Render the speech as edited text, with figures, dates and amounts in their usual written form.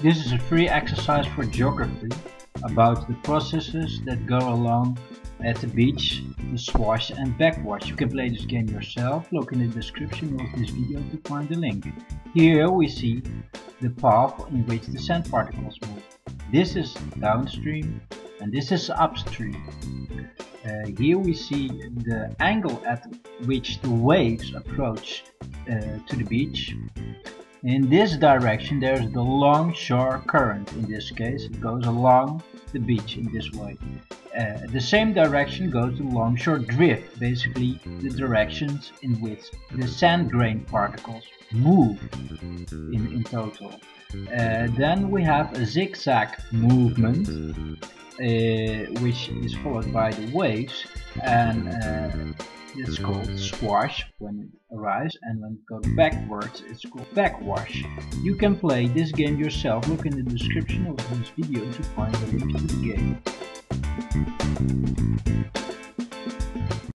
This is a free exercise for geography about the processes that go along at the beach, the swash and backwash. You can play this game yourself. Look in the description of this video to find the link. Here we see the path in which the sand particles move. This is downstream and this is upstream. Here we see the angle at which the waves approach to the beach. In this direction there's the longshore current. In this case it goes along the beach in this way. The same direction goes the longshore drift, basically the directions in which the sand grain particles move in total. Then we have a zigzag movement which is followed by the waves, and it's called swash when it arrives, and when it goes backwards it's called backwash. You can play this game yourself. Look in the description of this video to find the link to the game.